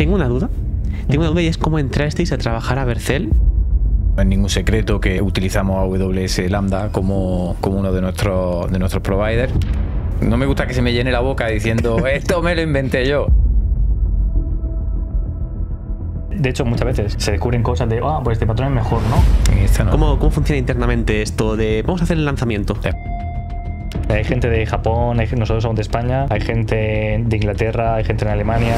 Tengo una duda y es cómo entrasteis a trabajar a Vercel. No es ningún secreto que utilizamos AWS Lambda como uno de nuestros providers. No me gusta que se me llene la boca diciendo esto me lo inventé yo. De hecho, muchas veces se descubren cosas de pues este patrón es mejor, ¿no? Este no. ¿Cómo funciona internamente esto de vamos a hacer el lanzamiento? Hay gente de Japón, nosotros somos de España, hay gente de Inglaterra, hay gente en Alemania.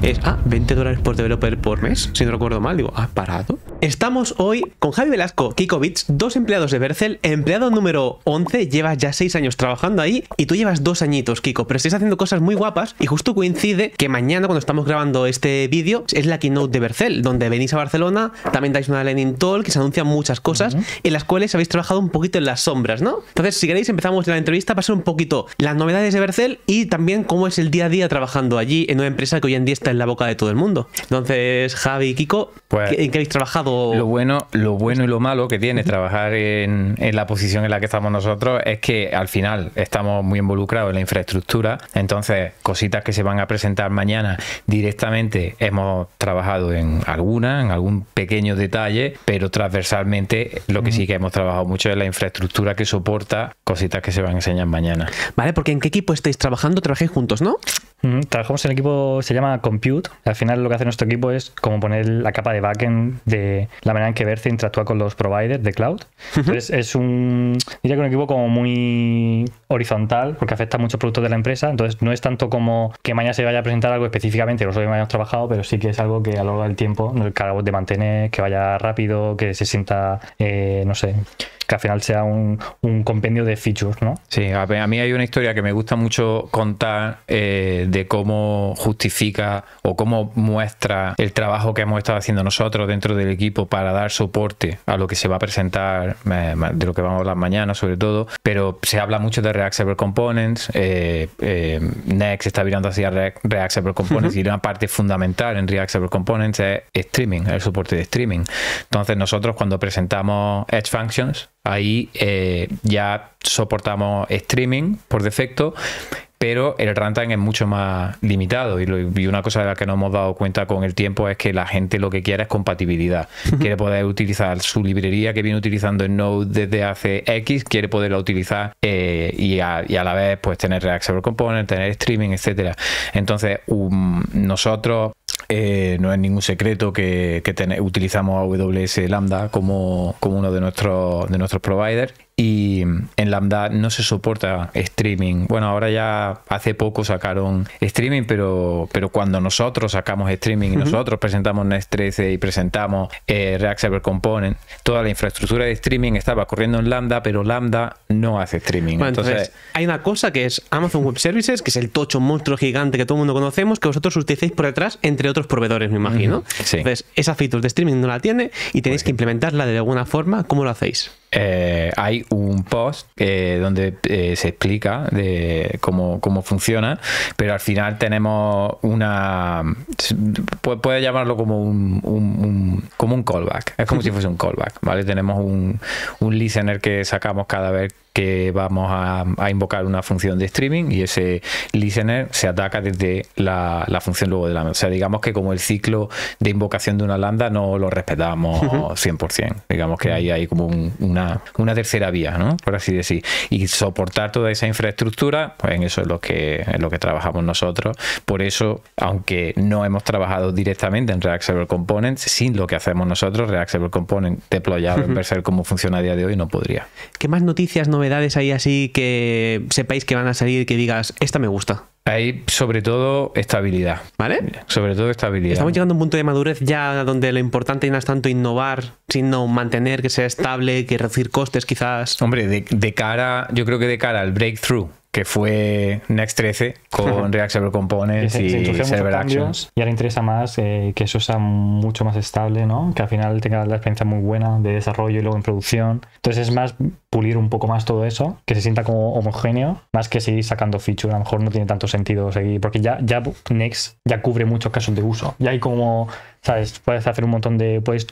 Es $20 por developer por mes, si no recuerdo mal, digo, barato. Estamos hoy con Javi Velasco, Kikobeats, dos empleados de Vercel, empleado número 11, llevas ya 6 años trabajando ahí y tú llevas 2 añitos, Kiko, pero estáis haciendo cosas muy guapas y justo coincide que mañana cuando estamos grabando este vídeo es la keynote de Vercel, donde venís a Barcelona, también dais una landing talk, que se anuncian muchas cosas, en las cuales habéis trabajado un poquito en las sombras, ¿no? Entonces, si queréis, empezamos la entrevista para ser un poquito las novedades de Vercel y también cómo es el día a día trabajando allí en una empresa que hoy en día está en la boca de todo el mundo. Entonces, Javi y Kiko, pues, ¿en qué habéis trabajado? Lo bueno y lo malo que tiene trabajar en la posición en la que estamos nosotros es que al final estamos muy involucrados en la infraestructura, entonces cositas que se van a presentar mañana directamente hemos trabajado en alguna, en algún pequeño detalle, pero transversalmente lo que sí que hemos trabajado mucho es la infraestructura que soporta cositas que se van a enseñar mañana. Vale, porque ¿en qué equipo estáis trabajando? Trabajáis juntos, ¿no? Trabajamos en el equipo, se llama Compute. Al final lo que hace nuestro equipo es como poner la capa de backend de la manera en que Vercel interactúa con los providers de cloud. Entonces es diría que un equipo como muy horizontal porque afecta a muchos productos de la empresa. Entonces no es tanto como que mañana se vaya a presentar algo específicamente, nosotros ya hemos trabajado, pero sí que es algo que a lo largo del tiempo nos encargamos de mantener, que vaya rápido, que se sienta, no sé, que al final sea un compendio de features, ¿no? Sí, a mí hay una historia que me gusta mucho contar de cómo justifica o cómo muestra el trabajo que hemos estado haciendo nosotros dentro del equipo para dar soporte a lo que se va a presentar, de lo que vamos a hablar mañana sobre todo, pero se habla mucho de React Server Components, Next está mirando hacia React Server Components y una parte fundamental en React Server Components es streaming, el soporte de streaming. Entonces nosotros cuando presentamos Edge Functions, ahí ya soportamos streaming por defecto, pero el runtime es mucho más limitado y una cosa de la que nos hemos dado cuenta con el tiempo es que la gente lo que quiere es compatibilidad. Quiere poder utilizar su librería que viene utilizando en Node desde hace X, quiere poderla utilizar y a la vez pues tener React Server Components, tener streaming, etcétera. Entonces nosotros... no es ningún secreto que utilizamos AWS Lambda como uno de nuestros providers. Y en Lambda no se soporta streaming. Bueno, ahora ya hace poco sacaron streaming, pero cuando nosotros sacamos streaming y nosotros presentamos Next 13 y presentamos React Server Component, toda la infraestructura de streaming estaba corriendo en Lambda, pero Lambda no hace streaming. Bueno, entonces, hay una cosa que es Amazon Web Services, que es el tocho monstruo gigante que todo el mundo conocemos, que vosotros utilicéis por detrás, entre otros proveedores, me imagino. Sí. Entonces, esa feature de streaming no la tiene y tenéis que implementarla de alguna forma. ¿Cómo lo hacéis? Hay un post donde se explica de cómo funciona, pero al final tenemos una... puede llamarlo como un callback. Es como si fuese un callback, ¿vale? Tenemos un listener que sacamos cada vez que vamos a invocar una función de streaming y ese listener se ataca desde la función luego de Lambda. O sea, digamos que como el ciclo de invocación de una Lambda no lo respetamos 100%. Digamos que ahí hay como una tercera vía, ¿no? Por así decir. Y soportar toda esa infraestructura, pues en eso es lo que trabajamos nosotros. Por eso, aunque no hemos trabajado directamente en React Server Components, sin lo que hacemos nosotros, React Server Component deployado en Vercel como funciona a día de hoy, no podría. ¿Qué más noticias, novedades ahí así que sepáis que van a salir, que digas, esta me gusta? Ahí, sobre todo, estabilidad. ¿Vale? Sobre todo, estabilidad. Estamos llegando a un punto de madurez ya donde lo importante no es tanto innovar, sino mantener que sea estable, que reducir costes, quizás. Hombre, yo creo que de cara al breakthrough, que fue Next 13 con React Server Components y Server Actions. Y ahora interesa más que eso sea mucho más estable, ¿no? Que al final tenga la experiencia muy buena de desarrollo y luego en producción. Entonces es más pulir un poco más todo eso, que se sienta como homogéneo, más que seguir sacando features. A lo mejor no tiene tanto sentido seguir, porque ya Next ya cubre muchos casos de uso. Ya hay como ¿Sabes? Puedes hacer un montón de... Puedes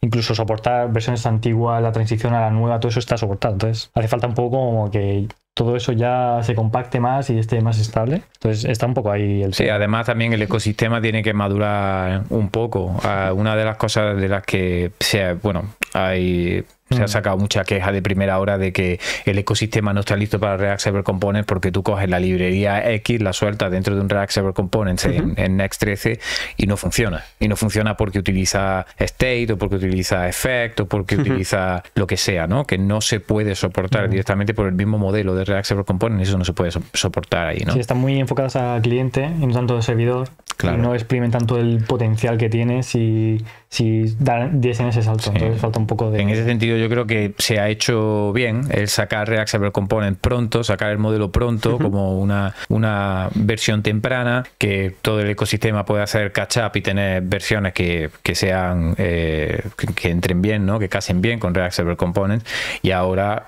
incluso soportar versiones antiguas, la transición a la nueva, todo eso está soportado. Entonces hace falta un poco como que todo eso ya se compacte más y esté más estable. Entonces está un poco ahí el tema. Sí, además también el ecosistema tiene que madurar un poco. Una de las cosas de las que sea, bueno, hay... Se ha sacado mucha queja de primera hora de que el ecosistema no está listo para React Server Components, porque tú coges la librería X, la sueltas dentro de un React Server Components en Next 13 y no funciona. Y no funciona porque utiliza state o porque utiliza effect o porque utiliza lo que sea, ¿no? Que no se puede soportar directamente por el mismo modelo de React Server Components. Eso no se puede soportar ahí, ¿no? Sí, están muy enfocadas al cliente y no tanto al servidor. Claro. Y no exprimen tanto el potencial que tiene si diesen ese salto. Sí. Entonces falta un poco de... En ese sentido yo creo que se ha hecho bien el sacar React Server Component pronto, sacar el modelo pronto como una versión temprana, que todo el ecosistema puede hacer catch up y tener versiones que sean que entren bien, ¿no? Que casen bien con React Server Components. Y ahora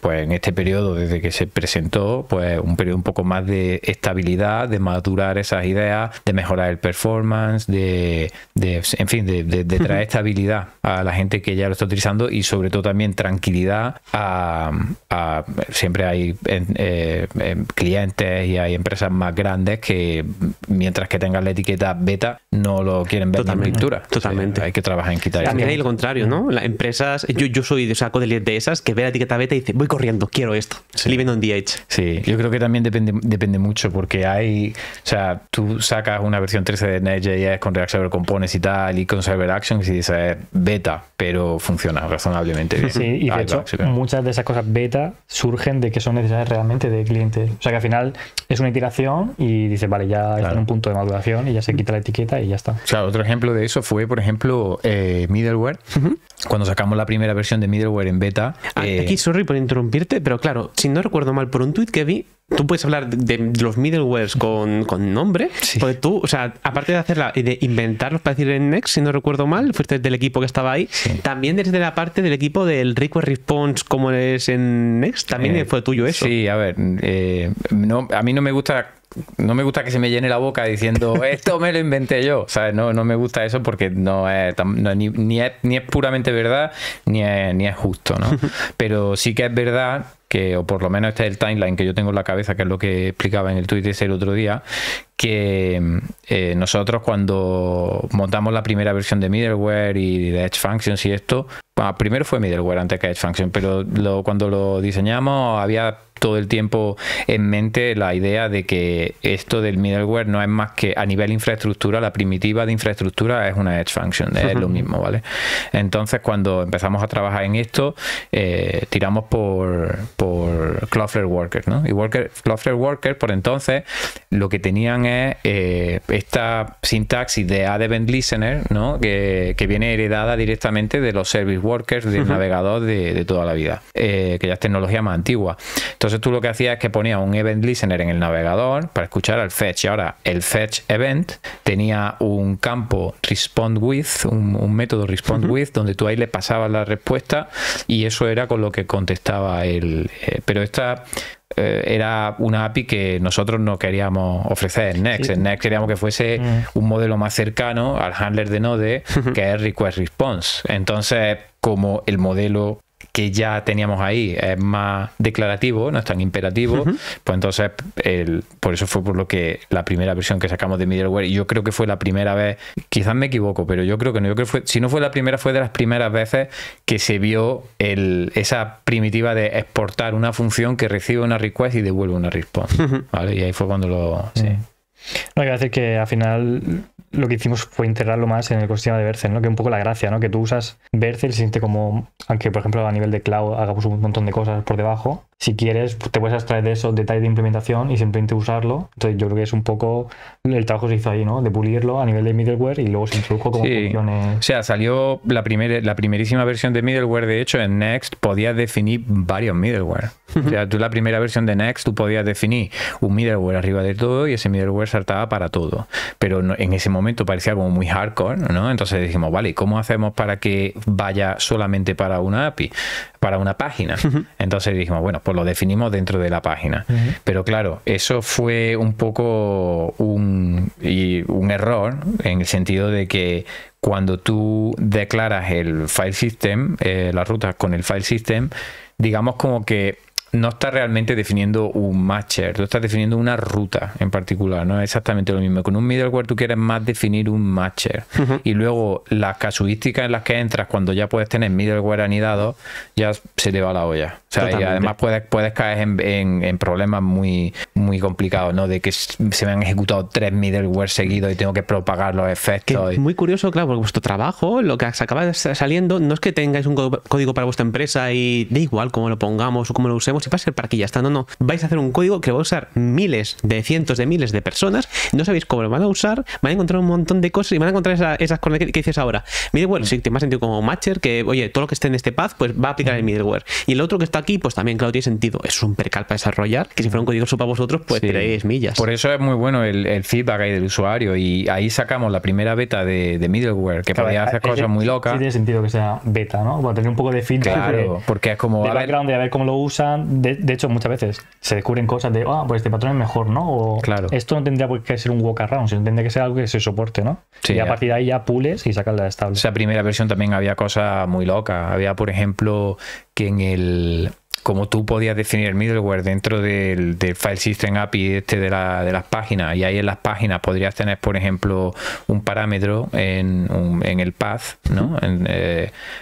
pues en este periodo desde que se presentó, pues un periodo un poco más de estabilidad, de madurar esas ideas, de mejorar el performance, de traer estabilidad a la gente que ya lo está utilizando y sobre todo también tranquilidad a siempre hay clientes y hay empresas más grandes que mientras que tengan la etiqueta beta no lo quieren ver en pintura. Totalmente. O sea, hay que trabajar en quitar eso. También hay lo contrario, ¿no? Las empresas, yo soy de saco de esas que ve la etiqueta beta y dice, voy corriendo, quiero esto. Sí. Living on the edge. Sí, yo creo que también depende mucho porque hay, o sea, tú sacas una versión 13 de Next.js con React Server Components y tal y con Server Actions y dices beta, pero funciona razonablemente bien. Sí, y de hecho muchas de esas cosas beta surgen de que son necesarias realmente de clientes. O sea que al final es una iteración y dices, vale, ya está en un punto de maduración y ya se quita la etiqueta y ya está. Claro, otro ejemplo de eso fue, por ejemplo, middleware. Cuando sacamos la primera versión de middleware en beta... Aquí, sorry por interrumpirte, pero claro, si no recuerdo mal, por un tweet que vi, tú puedes hablar de los middlewares con nombre, sí. Porque tú, o sea, aparte de hacerla y de inventarlos para decir en Next, si no recuerdo mal, fuiste del equipo que estaba ahí, sí. También desde la parte del equipo del request response como es en Next, también fue tuyo eso. Sí, a ver, no, a mí no me gusta que se me llene la boca diciendo esto me lo inventé yo, ¿sabes? No me gusta eso porque ni es puramente verdad ni es justo, ¿no? Pero sí que es verdad que, o por lo menos este es el timeline que yo tengo en la cabeza, que es lo que explicaba en el tweet ese el otro día, que nosotros cuando montamos la primera versión de middleware y de Edge Functions y esto, bueno, primero fue middleware antes que Edge Functions, pero cuando lo diseñamos había todo el tiempo en mente la idea de que esto del middleware no es más que a nivel infraestructura, la primitiva de infraestructura es una Edge Function, es lo mismo, ¿vale? Entonces cuando empezamos a trabajar en esto tiramos por Cloudflare Workers, ¿no? Y Cloudflare Workers por entonces lo que tenían es esta sintaxis de Add Event Listener, ¿no? Que viene heredada directamente de los Service Workers del navegador de toda la vida, que ya es tecnología más antigua. Entonces tú lo que hacías es que ponías un event listener en el navegador para escuchar al fetch. Y ahora el fetch event tenía un campo respond with, un método respond with, donde tú ahí le pasabas la respuesta y eso era con lo que contestaba el... pero esta... era una API que nosotros no queríamos ofrecer en Next. Sí. En Next queríamos que fuese un modelo más cercano al handler de Node, que es request response. Entonces, como el modelo que ya teníamos ahí es más declarativo, no es tan imperativo, pues entonces por eso fue por lo que la primera versión que sacamos de middleware, y yo creo que fue la primera vez, quizás me equivoco, pero yo creo que no, yo creo que fue, si no fue la primera, fue de las primeras veces que se vio esa primitiva de exportar una función que recibe una request y devuelve una response, ¿vale? Y ahí fue cuando lo... Sí. No, hay que decir que al final lo que hicimos fue integrarlo más en el ecosistema de Vercel, ¿no? Que un poco la gracia, ¿no? Que tú usas Vercel y se siente como, aunque por ejemplo a nivel de cloud hagamos un montón de cosas por debajo, si quieres te puedes extraer de esos detalles de implementación y simplemente usarlo. Entonces yo creo que es un poco el trabajo que se hizo ahí, ¿no? De pulirlo a nivel de middleware y luego se introdujo como funciones. O sea, salió la primerísima versión de middleware, de hecho en Next podías definir varios middleware. O sea, tú la primera versión de Next tú podías definir un middleware arriba de todo y ese middleware saltaba para todo. Pero en ese momento parecía como muy hardcore, ¿no? Entonces dijimos, vale, ¿cómo hacemos para que vaya solamente para una API, para una página? Entonces dijimos, bueno, pues lo definimos dentro de la página. Uh-huh. Pero claro, eso fue un poco un error, en el sentido de que cuando tú declaras el file system, las rutas con el file system, digamos como que no estás realmente definiendo un matcher, tú estás definiendo una ruta en particular, no es exactamente lo mismo. Con un middleware tú quieres más definir un matcher. Uh-huh. Y luego las casuísticas en las que entras cuando ya puedes tener middleware anidado, ya se te va la olla. O sea, y además puedes caer en problemas muy complicados, ¿no? De que se me han ejecutado 3 middleware seguidos y tengo que propagar los efectos. Muy curioso, claro, porque vuestro trabajo, lo que acaba saliendo, no es que tengáis un código para vuestra empresa y da igual cómo lo pongamos o cómo lo usemos, va a ser para aquí, ya está. No, no. Vais a hacer un código que lo va a usar miles, de cientos de miles de personas. No sabéis cómo lo van a usar. Van a encontrar un montón de cosas y van a encontrar esas cosas que dices ahora. Middleware, sí, te más sentido como matcher, que oye, todo lo que esté en este path, pues va a aplicar el middleware. Y el otro que está aquí, pues también, claro, tiene sentido. Es un percal para desarrollar, que si fuera un código solo para vosotros, pues sí, tiráis millas. Por eso es muy bueno el feedback ahí del usuario. Y ahí sacamos la primera beta de middleware, que claro, podía hacer cosas muy locas. Sí, tiene sentido que sea beta, ¿no? Para tener un poco de feedback. Claro, porque es como... de background, a ver cómo lo usan. De hecho, muchas veces se descubren cosas de, ah, pues este patrón es mejor, ¿no? O claro, esto no tendría por qué ser un walkaround, sino tendría que ser algo que se soporte, ¿no? Sí, y a partir de ahí ya pules y sacas la estable. Esa primera versión también había cosas muy locas. Había, por ejemplo, que en el... como tú podías definir el middleware dentro del file system API de las páginas, y ahí en las páginas podrías tener, por ejemplo, un parámetro en el path, ¿no?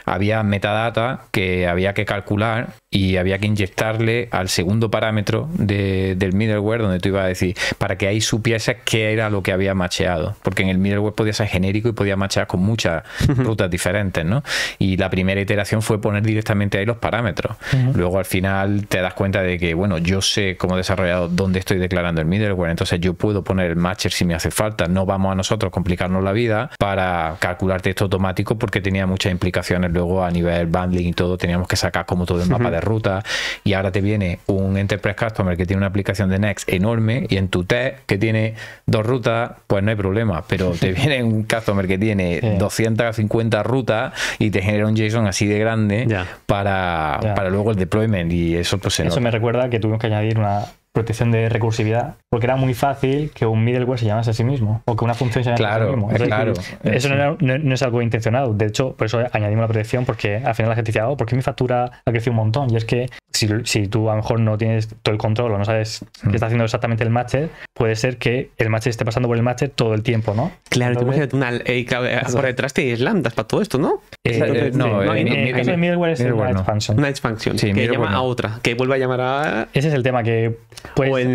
Había metadata que había que calcular y había que inyectarle al segundo parámetro del middleware, donde tú ibas a decir, para que ahí supieses qué era lo que había macheado, porque en el middleware podía ser genérico y podía machear con muchas rutas diferentes, ¿no? Y la primera iteración fue poner directamente ahí los parámetros. Luego al final te das cuenta de que, bueno, yo sé como desarrollador dónde estoy declarando el middleware, entonces yo puedo poner el matcher si me hace falta. No vamos a nosotros complicarnos la vida para calcular texto automático, porque tenía muchas implicaciones luego a nivel bundling y todo. Teníamos que sacar como todo el mapa de ruta, y ahora te viene un enterprise customer que tiene una aplicación de Next enorme, y en tu test que tiene 2 rutas, pues no hay problema, pero te viene un customer que tiene 250 rutas y te genera un JSON así de grande para luego el deployment. Y eso, pues, eso me recuerda que tuvimos que añadir una protección de recursividad, porque era muy fácil que un middleware se llamase a sí mismo, o que una función se llamase a sí mismo. Entonces, claro, eso no es algo intencionado. De hecho, por eso añadimos la protección, porque al final la gente decía, oh, ¿por qué mi factura ha crecido un montón? Y es que si tú a lo mejor no tienes todo el control o no sabes qué está haciendo exactamente el matcher, puede ser que el matcher esté pasando por el matcher todo el tiempo, ¿no? Claro, entonces, tú imagínate por detrás tienes lambdas para todo esto, ¿no? No, el caso de middleware es una expansion. Una expansion, sí, que llama a otra, que vuelve a llamar a... Ese es el tema, que puedes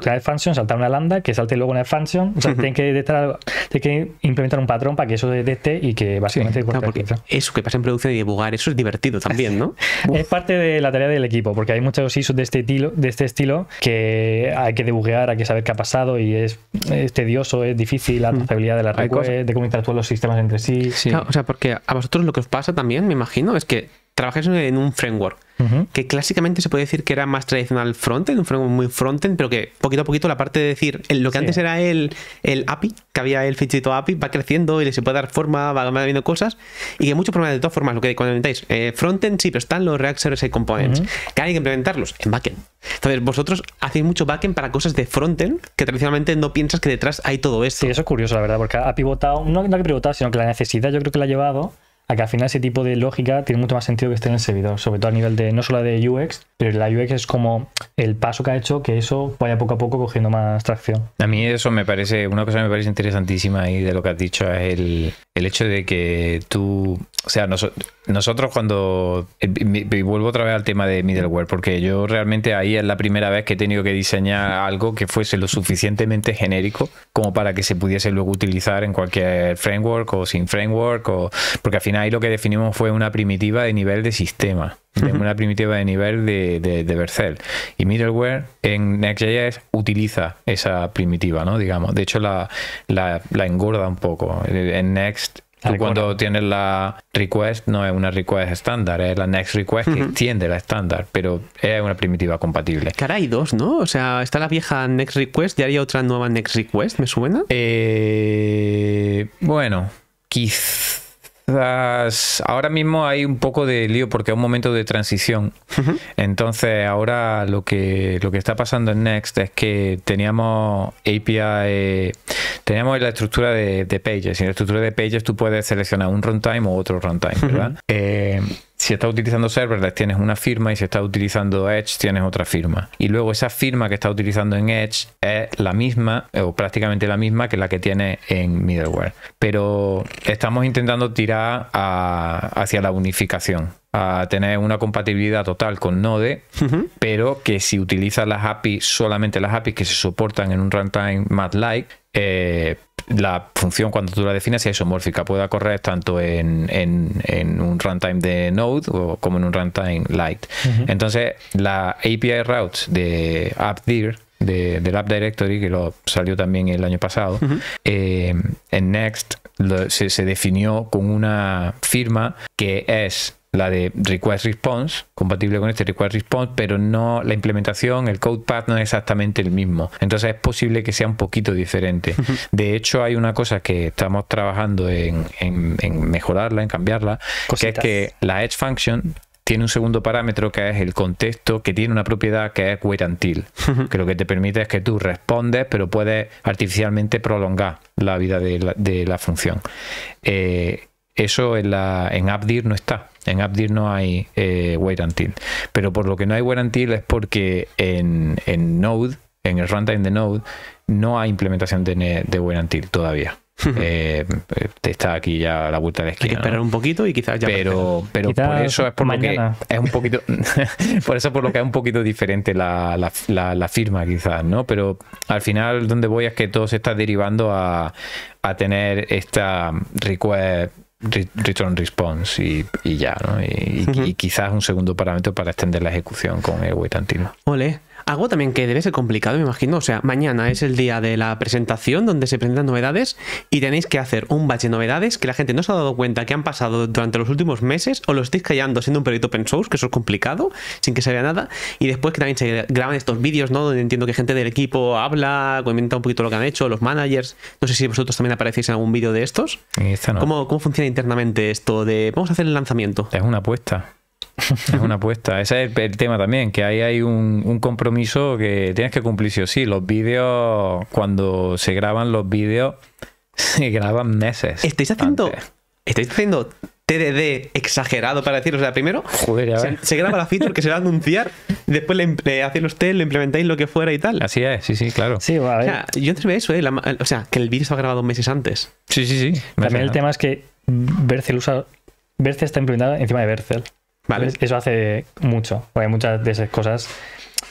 crear function, saltar una lambda, que salte luego una function. O sea, tienes que implementar un patrón para que eso detecte y que básicamente eso que pasa en producción y debugar, eso es divertido también, ¿no? Es parte de la tarea del equipo, porque hay muchos issues de este estilo que hay que debuguear, hay que saber qué ha pasado, y es tedioso, es difícil la trazabilidad de la request, de cómo interactúan los sistemas entre sí. Claro, o sea, porque a vosotros lo que os pasa también, me imagino, es que trabajáis en un framework que clásicamente se puede decir que era más tradicional frontend, un framework muy frontend, pero que poquito a poquito la parte de decir, lo que antes era el API, que había el fichito API, va creciendo y le se puede dar forma, va viendo cosas, y que muchos problemas de todas formas, lo que cuando comentáis, frontend sí, pero están los React Server Components, que hay que implementarlos en backend. Entonces vosotros hacéis mucho backend para cosas de frontend que tradicionalmente no piensas que detrás hay todo esto. Sí, eso es curioso, la verdad, porque ha pivotado, no ha pivotado, sino que la necesidad yo creo que la ha llevado a que al final ese tipo de lógica tiene mucho más sentido que esté en el servidor, sobre todo a nivel de, no solo de UX, pero la UX es como el paso que ha hecho que eso vaya poco a poco cogiendo más tracción. A mí eso me parece, una cosa que me parece interesantísima ahí de lo que has dicho es el hecho de que tú, o sea, nosotros cuando, y vuelvo otra vez al tema de middleware, porque yo realmente ahí es la primera vez que he tenido que diseñar algo que fuese lo suficientemente genérico como para que se pudiese luego utilizar en cualquier framework o sin framework, porque al final ahí lo que definimos fue una primitiva de nivel de sistema, una primitiva de nivel de Vercel, y middleware en Next.js utiliza esa primitiva, ¿no? Digamos, de hecho la engorda un poco. En Next tú cuando tienes la request, no es una request estándar, es la next request que extiende la estándar, pero es una primitiva compatible. Cara, hay dos, ¿no? O sea, está la vieja next request y hay otra nueva next request, ¿me suena? Bueno, quizá Ahora mismo hay un poco de lío porque es un momento de transición. Entonces ahora lo que está pasando en Next es que teníamos API, teníamos la estructura de pages, y en la estructura de pages tú puedes seleccionar un runtime o otro runtime, ¿verdad? Si estás utilizando serverless tienes una firma, y si estás utilizando Edge tienes otra firma, y luego esa firma que estás utilizando en Edge es la misma o prácticamente la misma que la que tienes en middleware, pero estamos intentando tirar hacia la unificación, a tener una compatibilidad total con Node, pero que si utilizas las APIs, solamente las APIs que se soportan en un runtime mad-like, la función, cuando tú la definas, es isomórfica, pueda correr tanto en un runtime de Node como en un runtime light. Entonces la API routes de AppDir, del App Directory, que lo salió también el año pasado, en Next se definió con una firma que es la de request response, compatible con este request response, pero no, la implementación, el code path no es exactamente el mismo, entonces es posible que sea un poquito diferente. De hecho, hay una cosa que estamos trabajando en mejorarla, en cambiarla, cositas, que es que la edge function tiene un segundo parámetro que es el contexto, que tiene una propiedad que es wait until, que lo que te permite es que tú respondes pero puedes artificialmente prolongar la vida de la función. Eso en AppDir no está. En AppDir no hay wait until. Pero por lo que no hay wait until es porque en Node, en el runtime de Node, no hay implementación de wait until todavía. Está aquí ya a la vuelta de la esquina. Hay que esperar, ¿no?, un poquito, y quizás ya. Pero quizás por eso es por mañana. Lo que es un poquito. Por eso por lo que es un poquito diferente la firma, quizás, ¿no? Pero al final, donde voy es que todo se está derivando a tener esta request return response y ya, ¿no? Y quizás un segundo parámetro para extender la ejecución con el wait until. Ole. Algo también que debe ser complicado, me imagino. O sea, mañana es el día de la presentación donde se presentan novedades y tenéis que hacer un batch de novedades que la gente no se ha dado cuenta que han pasado durante los últimos meses, o lo estáis callando siendo un proyecto open source, que eso es complicado, sin que se vea nada. Y después que también se graban estos vídeos, ¿no?, donde entiendo que gente del equipo habla, comenta un poquito lo que han hecho, los managers. No sé si vosotros también aparecéis en algún vídeo de estos. No. ¿Cómo funciona internamente esto de vamos a hacer el lanzamiento? Es una apuesta. Es una apuesta. Ese es el tema también, que ahí hay un compromiso que tienes que cumplir sí o sí. Los vídeos, cuando se graban los vídeos, se graban meses. ¿Estáis haciendo TDD exagerado para decir, o sea, primero se graba la feature que se va a anunciar, después le hacéis los test, le implementáis lo que fuera y tal. Así es, sí, claro. Sí, bueno, o sea, yo antes veía eso, o sea, que el vídeo estaba grabado meses antes. Sí. También el tema es que Vercel está implementado encima de Vercel. Vale. Entonces, eso hace mucho, porque muchas de esas cosas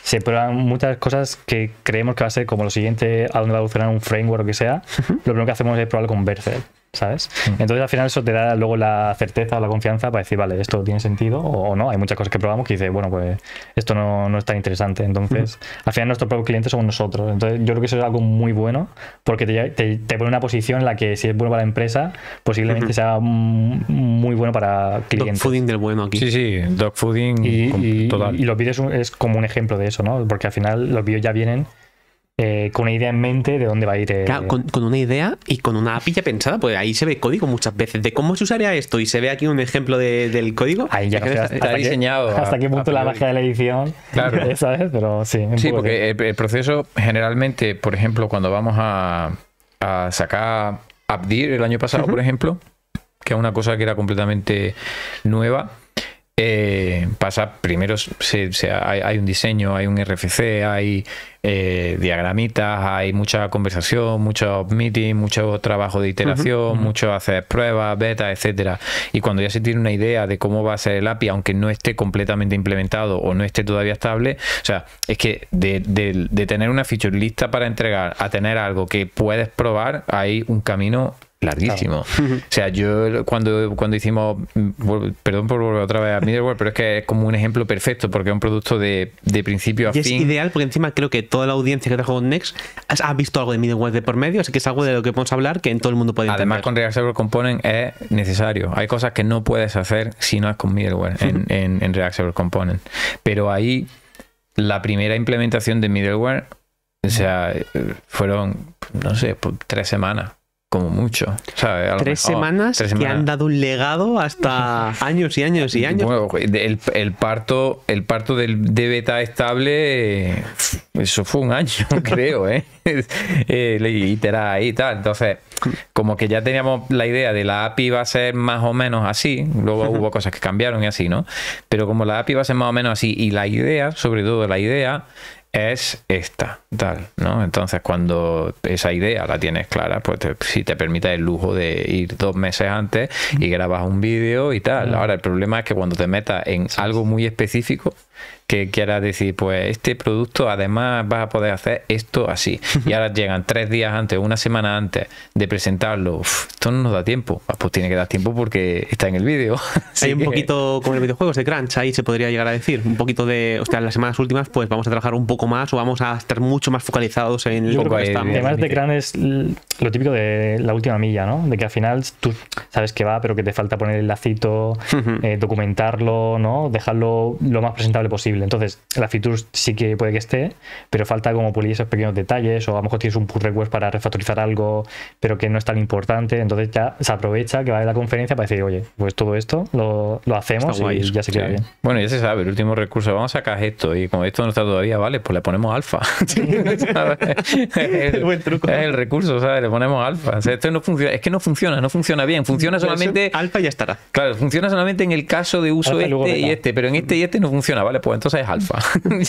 se prueban, muchas cosas que creemos que va a ser como lo siguiente, a donde va a evolucionar un framework o que sea, lo primero que hacemos es probarlo con Vercel, ¿sabes? Entonces al final eso te da luego la certeza o la confianza para decir, vale, esto tiene sentido o no. Hay muchas cosas que probamos que dice, bueno, pues esto no es tan interesante. Entonces al final nuestro propio cliente somos nosotros. Entonces yo creo que eso es algo muy bueno, porque te pone una posición en la que, si es bueno para la empresa, posiblemente sea muy bueno para clientes. Dogfooding del bueno aquí. Sí, dogfooding total. Y los vídeos es como un ejemplo de eso, ¿no? Porque al final los vídeos ya vienen con una idea en mente de dónde va a ir. Claro, con una idea y con una API ya pensada, pues ahí se ve código muchas veces de cómo se usaría esto, y se ve aquí un ejemplo del código. Ahí ya está diseñado. Hasta qué punto la magia de la edición. Claro. ¿Sabes? Pero sí. Sí, porque el proceso generalmente, por ejemplo, cuando vamos a sacar AppDir el año pasado, por ejemplo, que es una cosa que era completamente nueva. Pasa primero, hay un diseño, hay un RFC, hay diagramitas, hay mucha conversación, muchos meetings, mucho trabajo de iteración, mucho hacer pruebas, beta, etcétera. Y cuando ya se tiene una idea de cómo va a ser el API, aunque no esté completamente implementado o no esté todavía estable, o sea, es que de tener una feature lista para entregar a tener algo que puedes probar, hay un camino larguísimo. Claro. O sea, yo cuando hicimos, perdón por volver otra vez a middleware, pero es que es como un ejemplo perfecto, porque es un producto de principio a fin. Es ideal, porque encima creo que toda la audiencia que trajo con Next ha visto algo de middleware de por medio, así que es algo de lo que podemos hablar, que en todo el mundo puede entender. Además, con React Server Components es necesario. Hay cosas que no puedes hacer si no es con middleware en React Server Components. Pero ahí, la primera implementación de middleware, o sea, fueron, no sé, 3 semanas. Como mucho. O sea, 3 semanas que han dado un legado hasta años y años y años. Bueno, el parto de beta estable, eso fue un año, creo, ¿eh? Iterar ahí y tal. Entonces, como que ya teníamos la idea de la API va a ser más o menos así, luego hubo cosas que cambiaron y así, ¿no? Pero como la API va a ser más o menos así y la idea, sobre todo la idea, es esta, tal, ¿no? Entonces, cuando esa idea la tienes clara, pues si te permite el lujo de ir 2 meses antes y grabas un vídeo y tal. Ahora, el problema es que cuando te metas en algo muy específico, que quieras decir, pues este producto además vas a poder hacer esto así, y ahora llegan 3 días antes, 1 semana antes de presentarlo, esto no nos da tiempo. Pues tiene que dar tiempo porque está en el vídeo. Hay un poquito como en los videojuegos de crunch, ahí se podría llegar a decir un poquito de, hostia, en las semanas últimas pues vamos a trabajar un poco más o vamos a estar mucho más focalizados en el poco que estamos. Además de crunch es lo típico de la última milla, ¿no? De que al final tú sabes que va, pero que te falta poner el lacito, documentarlo, ¿no? Dejarlo lo más presentable posible. Entonces, la feature sí que puede que esté, pero falta como pulir esos pequeños detalles, o a lo mejor tienes un pull request para refactorizar algo, pero que no es tan importante. Entonces ya se aprovecha que va a la conferencia para decir, oye, pues todo esto lo hacemos y guay, ya se queda bien. Bueno, ya se sabe, el último recurso, vamos a sacar esto, y como esto no está todavía, vale, pues le ponemos alfa. Buen truco. Es el recurso, ¿sabes? Le ponemos alfa. O sea, esto no funciona, es que no funciona bien, funciona solamente... Alfa ya estará. Claro, funciona solamente en el caso de uso alpha, este y este, pero en este y este no funciona, vale, pues entonces es alfa.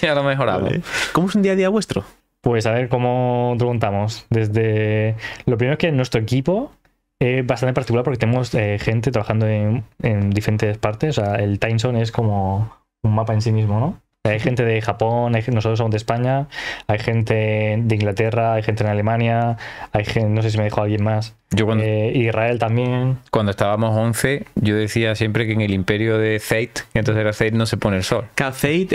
Ya lo mejoramos. Vale. ¿Cómo es un día a día vuestro? Pues a ver, ¿cómo te contamos? Desde... Lo primero es que nuestro equipo es bastante particular porque tenemos gente trabajando en diferentes partes. O sea, el time zone es como un mapa en sí mismo, ¿no? Hay gente de Japón, nosotros somos de España, hay gente de Inglaterra, hay gente en Alemania, hay gente, no sé si me dijo alguien más. Yo cuando, Israel también. Cuando estábamos 11, yo decía siempre que en el imperio de Zeit, entonces era Zeit, no se pone el sol. Zeit,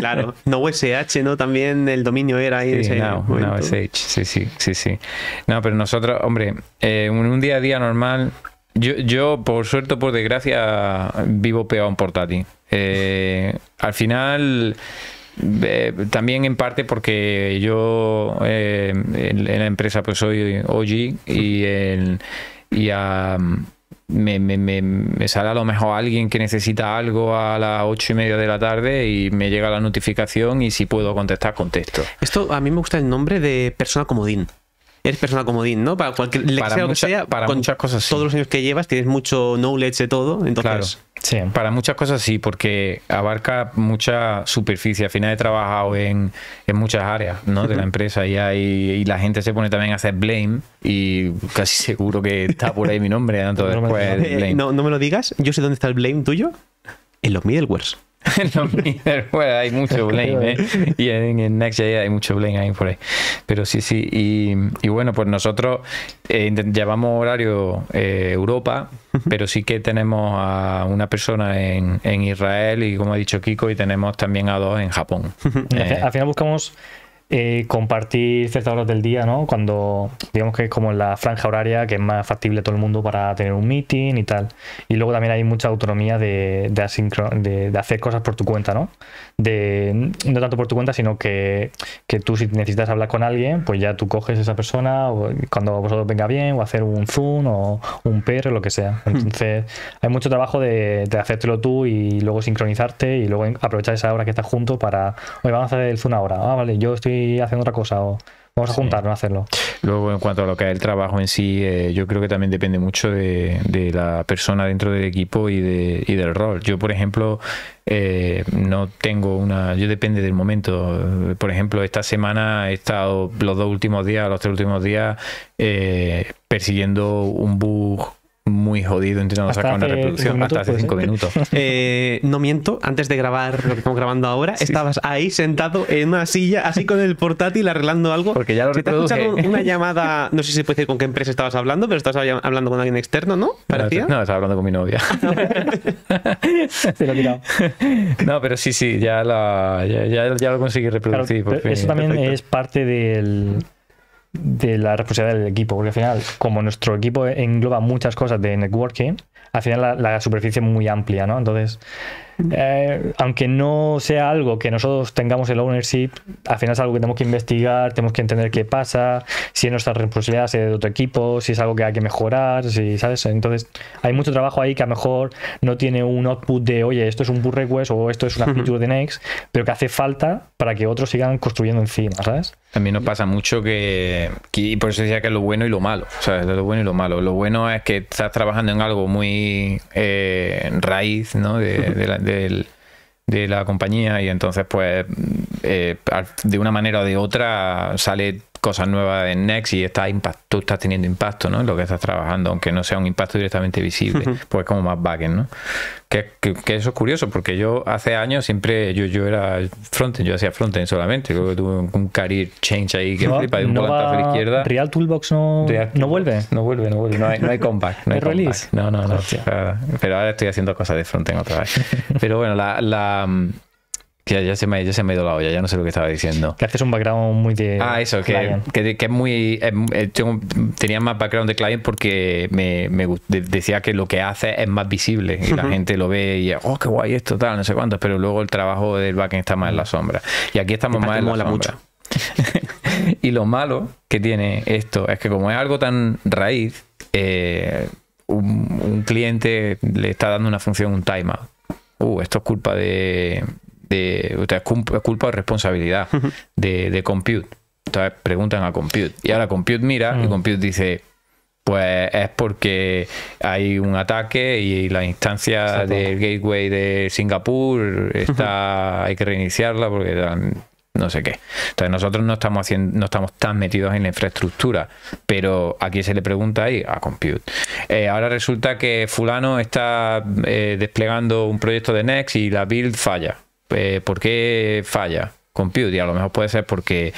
claro, no USH, ¿no? También el dominio era ahí. Sí, no USH, sí. No, pero nosotros, hombre, un día a día normal, yo por suerte o por desgracia, vivo pegado a un portátil. Al final también en parte porque yo en la empresa pues soy OG me sale a lo mejor alguien que necesita algo a las 8:30 de la tarde y me llega la notificación y si puedo contestar, contesto. Esto a mí me gusta el nombre de persona comodín. Eres persona comodín, ¿no? Para cualquier muchas cosas sí. Todos los años que llevas tienes mucho knowledge de todo, entonces... Claro. Sí. Para muchas cosas sí, porque abarca mucha superficie. Al final he trabajado en muchas áreas, ¿no? De la empresa y la gente se pone también a hacer blame y casi seguro que está por ahí mi nombre. Tanto después blame. No me lo digas, yo sé dónde está el blame tuyo. En los middlewares. Bueno, hay mucho blame, ¿eh? Y en Next.js hay mucho blame ahí por ahí. Pero sí. Y bueno, pues nosotros llevamos horario Europa, pero sí que tenemos a una persona en Israel y, como ha dicho Kiko, y tenemos también a 2 en Japón. Al final buscamos compartir ciertas horas del día, ¿no? Cuando digamos que es como la franja horaria que es más factible a todo el mundo para tener un meeting y tal. Y luego también hay mucha autonomía de hacer cosas por tu cuenta, ¿no? No tanto por tu cuenta, sino que tú, si necesitas hablar con alguien, pues ya tú coges a esa persona o cuando a vosotros venga bien, o hacer un Zoom o un PR o lo que sea. Entonces hay mucho trabajo de hacértelo tú y luego sincronizarte y luego aprovechar esa hora que estás juntos para, oye, vamos a hacer el Zoom ahora. Ah, vale, yo estoy haciendo otra cosa, o vamos a juntarnos a hacerlo. Luego, en cuanto a lo que es el trabajo en sí, yo creo que también depende mucho de la persona dentro del equipo y del rol. Yo, por ejemplo, no tengo una... Yo depende del momento. Por ejemplo, esta semana he estado los 3 últimos días persiguiendo un bug muy jodido, intentando sacar una reproducción hasta hace 5 minutos. No miento, antes de grabar lo que estamos grabando ahora, sí. Estabas ahí sentado en una silla, así con el portátil arreglando algo. Porque ya lo reproduje. Te has escuchado una llamada, no sé si se puede decir con qué empresa estabas hablando, pero estabas hablando con alguien externo, ¿no? ¿Parecía? No, estaba hablando con mi novia. Se lo he tirado. No, pero sí, ya lo conseguí reproducir. Claro, por eso también perfecto. Es parte de la responsabilidad del equipo, porque al final, como nuestro equipo engloba muchas cosas de networking, al final la superficie es muy amplia, ¿no? Entonces aunque no sea algo que nosotros tengamos el ownership, al final es algo que tenemos que investigar, tenemos que entender qué pasa, si es nuestra responsabilidad, si es de otro equipo, si es algo que hay que mejorar, si, ¿sabes? Entonces hay mucho trabajo ahí que a lo mejor no tiene un output de, oye, esto es un pull request o esto es una feature de Next, pero que hace falta para que otros sigan construyendo encima, ¿sabes? También nos pasa mucho que por eso decía que es lo bueno y lo malo, ¿sabes? Lo bueno y lo malo. Lo bueno es que estás trabajando en algo muy raíz, ¿no? De la compañía, y entonces pues de una manera o de otra sale cosas nuevas en Next y tú estás teniendo impacto, ¿no? En lo que estás trabajando, aunque no sea un impacto directamente visible, pues como más backend, ¿no? Que eso es curioso, porque yo hace años siempre, yo era frontend, yo hacía frontend solamente, creo que tuve un career change ahí que no, flipa de un volante a la izquierda. Real Toolbox no vuelve, no hay comeback, no hay release. No, pero ahora estoy haciendo cosas de frontend otra vez. Pero bueno, Ya se me ha ido la olla, ya no sé lo que estaba diciendo. Que haces un background muy de... Ah, eso, que es muy... yo tenía más background de client porque me decía que lo que hace es más visible y la gente lo ve y, oh, qué guay esto, tal, no sé cuántos, pero luego el trabajo del backend está más en la sombra. Y aquí estamos más en la sombra. Mucho. Y lo malo que tiene esto es que como es algo tan raíz, un cliente le está dando una función, un timeout. Esto es culpa es culpa de responsabilidad de compute. Entonces preguntan a compute y ahora compute mira y compute dice, pues es porque hay un ataque y la instancia del gateway de Singapur está hay que reiniciarla porque no sé qué. Entonces nosotros no estamos tan metidos en la infraestructura, pero aquí se le pregunta ahí a compute. Ahora resulta que fulano está desplegando un proyecto de Next y la build falla. ¿Por qué falla compute? Y a lo mejor puede ser porque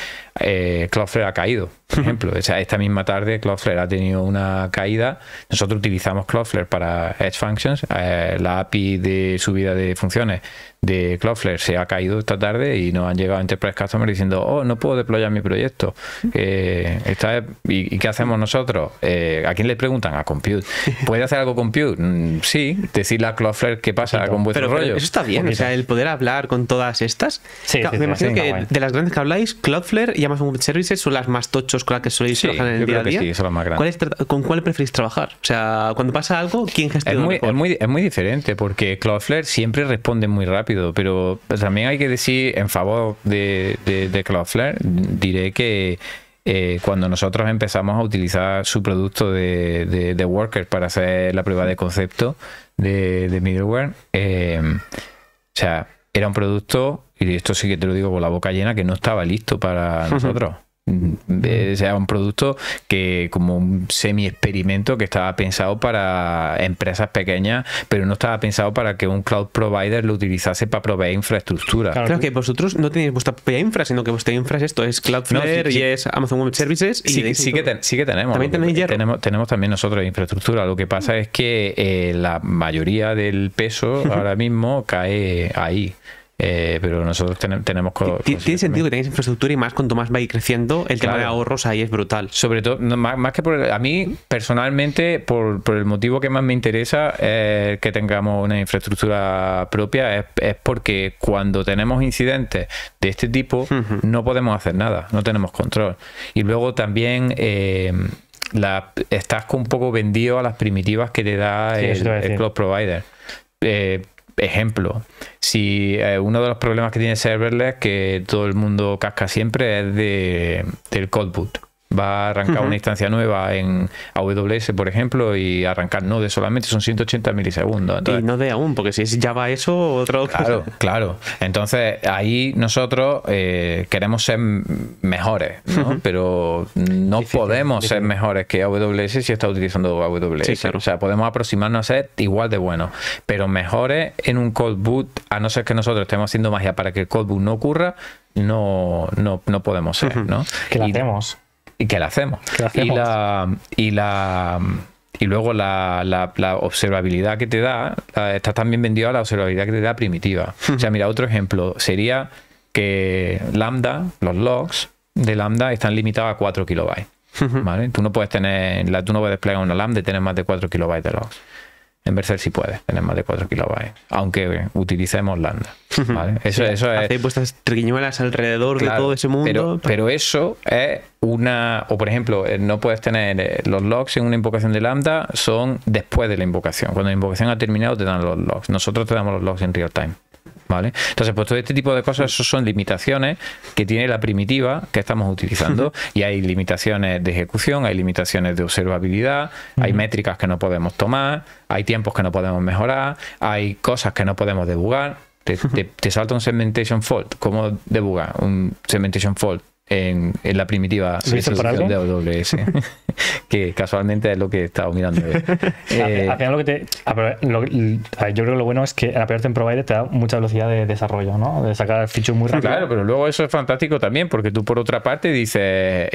Cloudflare ha caído, por ejemplo. O sea, esta misma tarde Cloudflare ha tenido una caída. Nosotros utilizamos Cloudflare para Edge Functions. La API de subida de funciones de Cloudflare se ha caído esta tarde y nos han llegado Enterprise Customers diciendo, oh, no puedo deployar mi proyecto. ¿Y qué hacemos nosotros? ¿A quién le preguntan? A compute. ¿Puede hacer algo compute? Sí, decirle a Cloudflare qué pasa con vuestro rollo. Eso está bien, o sea, el poder hablar con todas estas. Sí, claro, sí, me imagino que de las grandes que habláis, Cloudflare y Amazon Services son las más tochos con las que soléis trabajar en el día a día. Sí, son las más grandes. ¿Con cuál preferís trabajar? O sea, cuando pasa algo, ¿quién gestiona mejor? Es muy diferente porque Cloudflare siempre responde muy rápido. Pero también hay que decir en favor de Cloudflare, diré que cuando nosotros empezamos a utilizar su producto de Workers para hacer la prueba de concepto de middleware, o sea, era un producto, y esto sí que te lo digo con la boca llena, que no estaba listo para nosotros. Sea un producto que como un semi experimento que estaba pensado para empresas pequeñas, pero no estaba pensado para que un cloud provider lo utilizase para proveer infraestructura. Claro que vosotros no tenéis vuestra propia infra, sino que vuestra infra es esto, es Cloudflare y es Amazon Web Services. Y sí que tenemos. Tenemos también nosotros infraestructura. Lo que pasa es que la mayoría del peso ahora mismo cae ahí. Pero nosotros tenemos... Tiene sentido que tengáis infraestructura y más cuanto más vais creciendo, el tema de ahorros ahí es brutal. Sobre todo, más que a mí personalmente, por el motivo que más me interesa que tengamos una infraestructura propia es porque cuando tenemos incidentes de este tipo no podemos hacer nada, no tenemos control. Y luego también... estás un poco vendido a las primitivas que te da el cloud provider. Ejemplo, si uno de los problemas que tiene serverless que todo el mundo casca siempre es del cold boot. Va a arrancar una instancia nueva en AWS, por ejemplo, y arrancar Node solamente son 180 milisegundos. Entonces, y Node aún, porque si es Java eso, otro... Claro. Entonces, ahí nosotros queremos ser mejores, ¿no? Pero no podemos ser mejores que AWS si está utilizando AWS. Sí, claro. O sea, podemos aproximarnos a ser igual de buenos, pero mejores en un cold boot, a no ser que nosotros estemos haciendo magia para que el cold boot no ocurra, no podemos ser, ¿no? Que la hacemos. Y que la hacemos. Y luego la observabilidad que te da, está también vendido a la observabilidad que te da primitiva. O sea, mira, otro ejemplo sería que Lambda, los logs de Lambda están limitados a 4 kilobytes. ¿Vale? Tú no puedes desplegar una Lambda y tener más de 4 kilobytes de logs. En Vercel sí puedes tener más de 4 kilobytes, aunque utilicemos Lambda, ¿vale? Eso, sí, eso es... Hacéis vuestras triquiñuelas alrededor, claro, de todo ese mundo. Pero eso es una... O por ejemplo, no puedes tener los logs en una invocación de Lambda, son después de la invocación. Cuando la invocación ha terminado te dan los logs. Nosotros te damos los logs en real time, ¿vale? Entonces, pues todo este tipo de cosas, eso son limitaciones que tiene la primitiva que estamos utilizando, y hay limitaciones de ejecución, hay limitaciones de observabilidad, hay métricas que no podemos tomar, hay tiempos que no podemos mejorar, hay cosas que no podemos debugar. Te salta un segmentation fault. ¿Cómo debugar un segmentation fault en la primitiva de AWS? Que casualmente es lo que he estado mirando. Al final lo que te... yo creo que lo bueno es que en Appear Time Provider te da mucha velocidad de desarrollo, ¿no? De sacar features muy rápido. Claro, pero luego eso es fantástico también, porque tú por otra parte dices,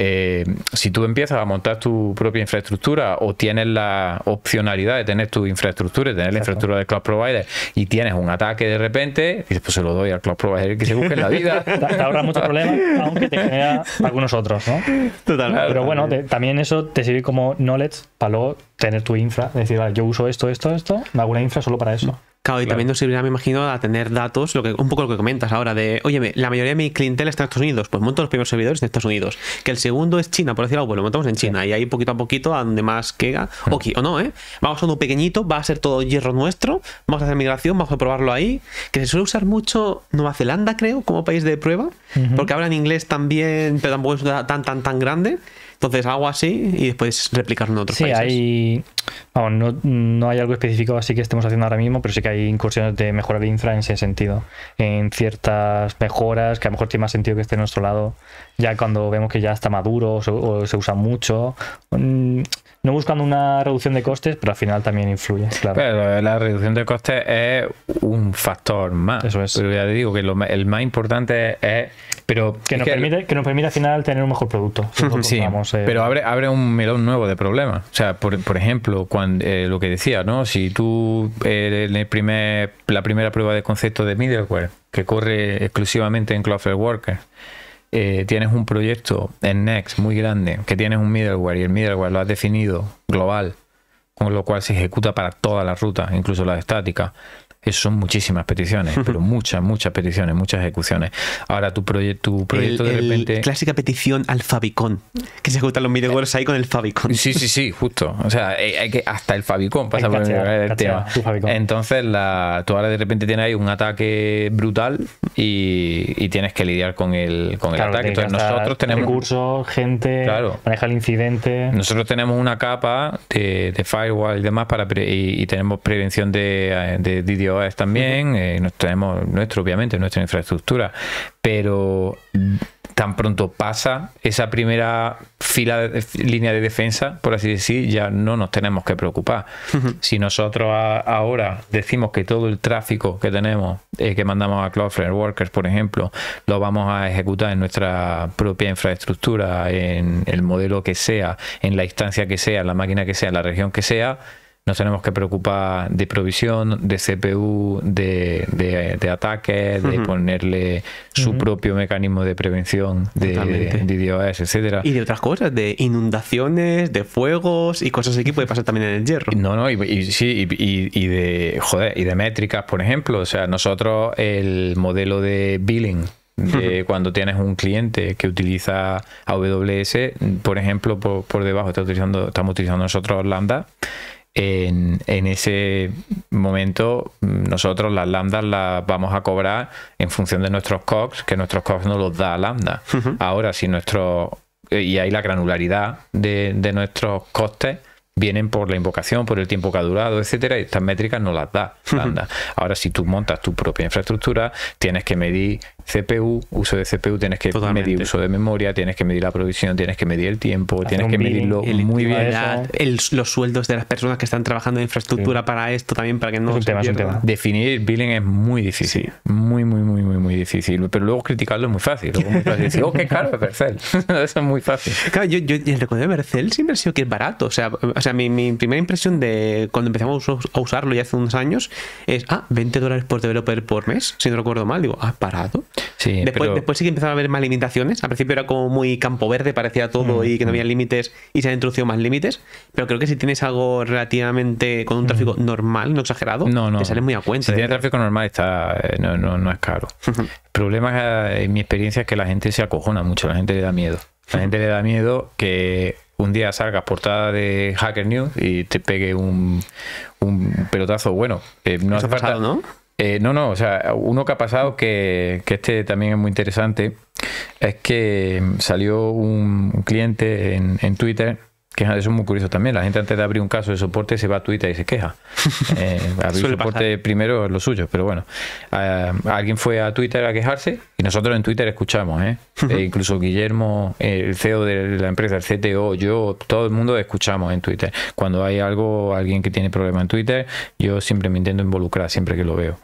si tú empiezas a montar tu propia infraestructura o tienes la opcionalidad de tener tu infraestructura, de tener la infraestructura de Cloud Provider, y tienes un ataque de repente, y pues se lo doy al Cloud Provider que se busque en la vida. Te ahorra muchos problemas, aunque te genera algunos otros, ¿no? Totalmente. Pero bueno, también eso te sirve como knowledge para luego tener tu infra, decir, vale, yo uso esto, me hago una infra solo para eso. Claro, y también nos servirá, me imagino, a tener datos, un poco lo que comentas ahora, de, oye, la mayoría de mi clientela está en Estados Unidos, pues monto los primeros servidores en Estados Unidos, que el segundo es China, por decir algo, pues lo montamos en China, y ahí poquito a poquito, a donde más queda, o no, vamos a uno pequeñito, va a ser todo hierro nuestro, vamos a hacer migración, vamos a probarlo ahí, que se suele usar mucho Nueva Zelanda, creo, como país de prueba, porque hablan inglés también, pero tampoco es tan grande. Entonces hago así y después replicarlo en otros países. Sí, hay... Vamos, no hay algo específico así que estemos haciendo ahora mismo, pero sí que hay incursiones de mejorar infra en ese sentido. En ciertas mejoras que a lo mejor tiene más sentido que esté en nuestro lado, ya cuando vemos que ya está maduro o se usa mucho. No buscando una reducción de costes, pero al final también influye, claro. Pero la reducción de costes es un factor más. Eso es. Pero ya te digo que el más importante es... Que nos permite al final tener un mejor producto. Sí, pero abre un melón nuevo de problemas. O sea, por ejemplo, cuando, lo que decía, ¿no? Si tú en la primera prueba de concepto de middleware, que corre exclusivamente en Cloudflare Workers, tienes un proyecto en Next muy grande, que tienes un middleware y el middleware lo has definido global, con lo cual se ejecuta para todas las rutas, incluso las estáticas. Eso son muchísimas peticiones, pero muchas peticiones, muchas ejecuciones. Ahora tu proyecto de repente... Clásica petición al favicon, que se ejecutan los middlewares ahí con el favicon. Sí, justo. O sea, hasta el favicon pasa por el tema. Entonces tú ahora de repente tienes ahí un ataque brutal y tienes que lidiar con el ataque. Entonces nosotros tenemos... recursos, gente, claro, maneja el incidente. Nosotros tenemos una capa de firewall y demás y tenemos prevención de DDoS también, tenemos nuestra infraestructura, pero tan pronto pasa esa primera línea de defensa, por así decir, ya no nos tenemos que preocupar. Si nosotros ahora decimos que todo el tráfico que tenemos, que mandamos a Cloudflare Workers, por ejemplo, lo vamos a ejecutar en nuestra propia infraestructura, en el modelo que sea, en la instancia que sea, en la máquina que sea, en la región que sea, nos tenemos que preocupar de provisión, de CPU, de ataques, de ponerle su propio mecanismo de prevención de DDoS, etcétera. Y de otras cosas, de inundaciones, de fuegos y cosas así que puede pasar también en el hierro. Y de métricas, por ejemplo. O sea, nosotros el modelo de billing, cuando tienes un cliente que utiliza AWS, por ejemplo, por debajo estamos utilizando nosotros Lambda. En ese momento nosotros las lambdas las vamos a cobrar en función de nuestros cogs, que nuestros cogs nos los da Lambda. Ahora, si y ahí la granularidad de nuestros costes vienen por la invocación, por el tiempo que ha durado, etcétera, y estas métricas no las da Lambda. Ahora, si tú montas tu propia infraestructura, tienes que medir CPU, uso de CPU, tienes que medir uso de memoria, tienes que medir la provisión, tienes que medir el tiempo, tienes que medirlo muy bien. Los sueldos de las personas que están trabajando en infraestructura para esto también, para que no se pierda. Definir billing es muy difícil, muy difícil, pero luego criticarlo es muy fácil. Luego es muy fácil decir, oh, qué caro es Vercel. Eso es muy fácil. Claro, yo el recuerdo de Vercel siempre ha sido que es barato, o sea, sea, mi primera impresión de cuando empezamos a usarlo ya hace unos años es, $20 por developer por mes, si no recuerdo mal, digo, parado. Sí, después sí que empezaron a haber más limitaciones. Al principio era como muy campo verde, parecía todo, y que no había límites, y se han introducido más límites, pero creo que si tienes algo relativamente con un tráfico normal, no exagerado, te sale muy a cuenta. Si tienes tráfico normal está, no es caro. El problema, en mi experiencia, es que la gente se acojona mucho, la gente le da miedo. La gente le da miedo que un día salgas portada de Hacker News y te pegue un pelotazo. Bueno, no hace falta, ¿no? No, o sea, uno que ha pasado, que este también es muy interesante, es que salió un cliente en Twitter, que eso es muy curioso también. La gente, antes de abrir un caso de soporte, se va a Twitter y se queja. Abrir soporte primero es lo suyo, pero bueno. Alguien fue a Twitter a quejarse y nosotros en Twitter escuchamos, incluso Guillermo, el CEO de la empresa, el CTO, yo, todo el mundo escuchamos en Twitter. Cuando hay algo, alguien que tiene problema en Twitter, yo siempre me intento involucrar siempre que lo veo.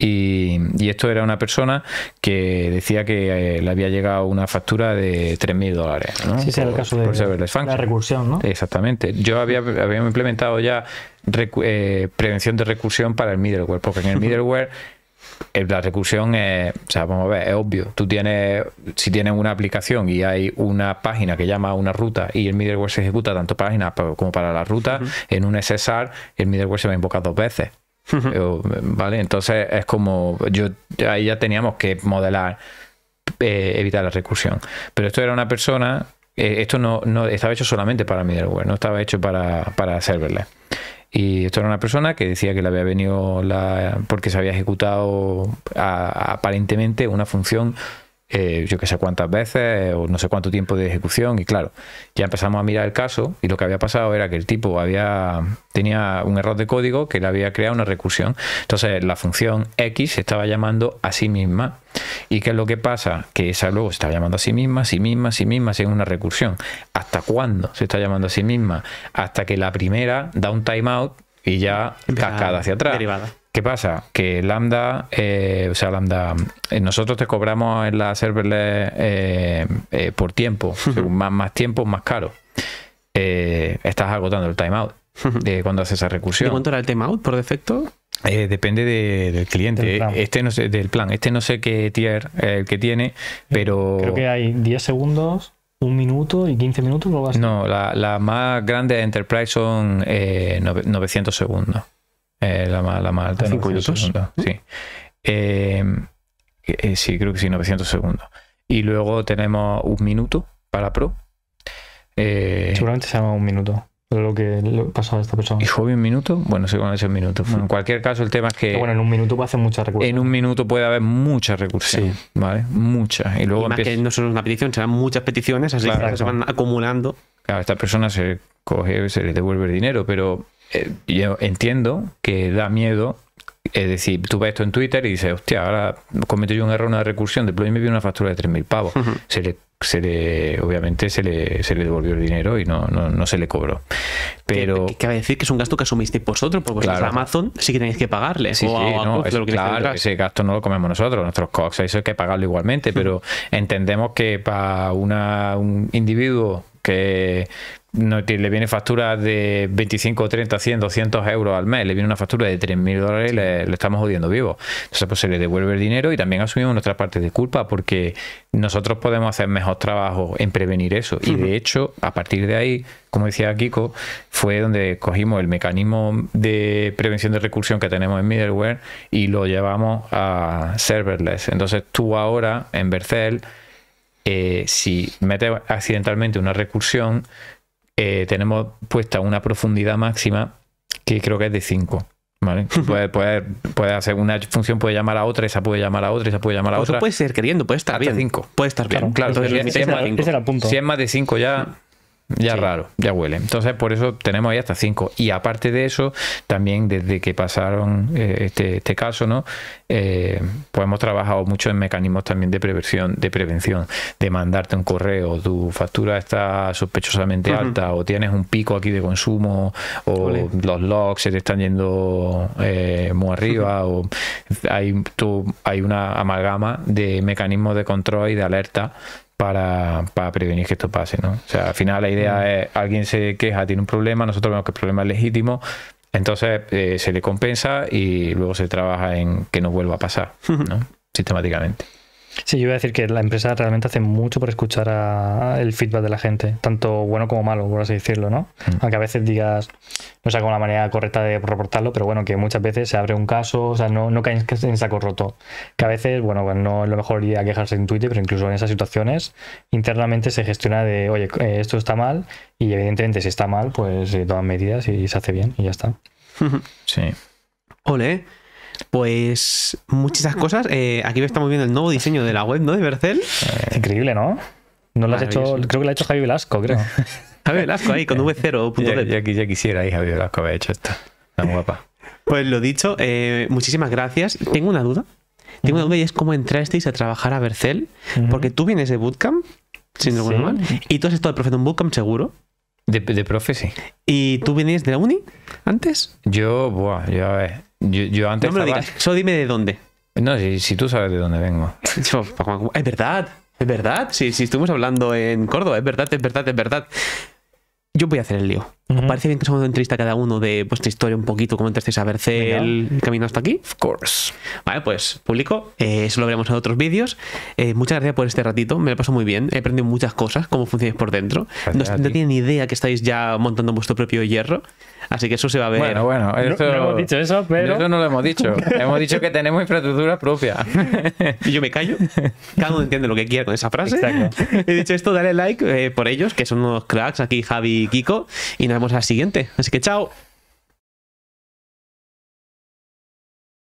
Y esto era una persona que decía que le había llegado una factura de $3.000, ¿no? Sí, era el caso de la recursión, ¿no? Exactamente. Yo había implementado ya prevención de recursión para el middleware, porque en el middleware la recursión es, o sea, vamos a ver, es obvio. Tú tienes, si tienes una aplicación y hay una página que llama a una ruta y el middleware se ejecuta tanto para la página como para la ruta, en un SSR el middleware se va a invocar dos veces. Vale, entonces es como ahí ya teníamos que modelar, evitar la recursión, pero esto era una persona, esto no estaba hecho solamente para middleware, no estaba hecho para serverless, y esto era una persona que decía que le había venido porque se había ejecutado aparentemente una función, yo que sé cuántas veces o no sé cuánto tiempo de ejecución, y claro, ya empezamos a mirar el caso y lo que había pasado era que el tipo tenía un error de código que le había creado una recursión. Entonces la función X se estaba llamando a sí misma, y ¿qué es lo que pasa? Que esa luego se está llamando a sí misma, si es una recursión. ¿Hasta cuándo se está llamando a sí misma? Hasta que la primera da un timeout y ya cascada hacia atrás. Derivada. ¿Qué pasa? Que Lambda, nosotros te cobramos en la serverless por tiempo. Según más tiempo, más caro. Estás agotando el timeout de cuando haces esa recursión. ¿De cuánto era el timeout por defecto? Depende del cliente, del plan. Este no sé qué tier el que tiene, pero... Creo que hay 10 segundos... 1 minuto y 15 minutos, ¿lo vas a...? No, la más grande de Enterprise son 900 segundos. La más alta. 5 minutos. Segundos, sí. Sí, creo que sí, 900 segundos. Y luego tenemos 1 minuto para Pro. Seguramente se llama 1 minuto. Lo que le pasó a esta persona. ¿Y joven 1 minuto? Bueno, según ese 1 minuto. Bueno, en cualquier caso, el tema es que... Bueno, en 1 minuto puede hacer mucha recursión. En 1 minuto puede haber mucha recursión, sí. ¿Vale? Mucha. Y luego y más que no solo una petición, serán muchas peticiones, así que se van acumulando. Claro, esta persona se coge, se le devuelve el dinero, pero yo entiendo que da miedo. Es decir, tú ves esto en Twitter y dices, hostia, ahora cometo yo un error, una recursión, deploy me vio una factura de 3.000 pavos. Obviamente se le devolvió el dinero y no se le cobró. Pero cabe decir que es un gasto que asumisteis vosotros, porque vosotros a Amazon sí que tenéis que pagarle. Sí, claro, ese gasto no lo comemos nosotros, nuestros costs, eso hay que pagarlo igualmente, pero entendemos que para un individuo que le viene facturas de 25, 30, 100, 200 euros al mes, le viene una factura de $3.000, le estamos jodiendo vivo. Entonces pues se le devuelve el dinero y también asumimos nuestra parte de culpa, porque nosotros podemos hacer mejor trabajo en prevenir eso. Y de hecho, a partir de ahí, como decía Kiko, fue donde cogimos el mecanismo de prevención de recursión que tenemos en middleware y lo llevamos a serverless. Entonces tú ahora en Vercel, si metes accidentalmente una recursión, tenemos puesta una profundidad máxima que creo que es de 5. ¿Vale? Puede hacer una función, puede llamar a otra, esa puede llamar a otra, esa puede llamar a otra. Eso puede ser queriendo, puede estar bien. 5. Puede estar bien. Claro, si es más de 5 ya sí. Raro, ya huele. Entonces por eso tenemos ahí hasta 5. Y aparte de eso, también desde que pasaron este caso, ¿no? Pues hemos trabajado mucho en mecanismos también de prevención, de mandarte un correo, tu factura está sospechosamente alta, o tienes un pico aquí de consumo, o los logs se te están yendo muy arriba, o hay una amalgama de mecanismos de control y de alerta para prevenir que esto pase, ¿no? O sea, al final la idea es, alguien se queja, tiene un problema, nosotros vemos que el problema es legítimo, entonces se le compensa y luego se trabaja en que no vuelva a pasar, ¿no? Sistemáticamente. Sí, yo iba a decir que la empresa realmente hace mucho por escuchar el feedback de la gente, tanto bueno como malo, por así decirlo, ¿no? Aunque a veces digas, no sé cómo la manera correcta de reportarlo, pero bueno, que muchas veces se abre un caso, o sea, no caes en saco roto. Que a veces, bueno, pues no es lo mejor ir a quejarse en Twitter, pero incluso en esas situaciones internamente se gestiona de, oye, esto está mal, y evidentemente si está mal, pues se toman medidas y se hace bien y ya está. Sí. Ole. Pues muchas cosas. Aquí estamos viendo el nuevo diseño de la web, ¿no? De Vercel. Increíble, ¿no? No lo has hecho, creo que lo ha hecho Javi Velasco, creo. Javi Velasco ahí con V0.de. Ya quisiera ahí Javi Velasco haber hecho esto. Tan guapa. Pues lo dicho, muchísimas gracias. Tengo una duda. Y es cómo entrasteis a trabajar a Vercel. Porque tú vienes de bootcamp, si no recuerdo mal, y tú has estado de profe en un bootcamp seguro. De profe, sí. ¿Y tú venías de la uni antes? Yo antes. No me lo digas, solo dime de dónde. No, si tú sabes de dónde vengo. Es verdad, es verdad. Si estuvimos hablando en Córdoba, es verdad, es verdad, es verdad. Yo voy a hacer el lío. ¿Os parece bien que os hagamos una entrevista cada uno de vuestra historia un poquito, cómo entrasteis a Vercel, el camino hasta aquí? Of course. Vale, pues público, eso lo veremos en otros vídeos. Muchas gracias por este ratito, me lo paso muy bien. He aprendido muchas cosas, cómo funcionáis por dentro. No tienen ni idea que estáis ya montando vuestro propio hierro. Así que eso se va a ver. Bueno, eso, no hemos dicho eso, pero... Eso no lo hemos dicho. Hemos dicho que tenemos infraestructura propia. Y yo me callo. Cada uno entiende lo que quiera con esa frase. Exacto. He dicho esto, dale like por ellos, que son unos cracks aquí, Javi y Kiko. Y nos vemos a la siguiente. Así que chao.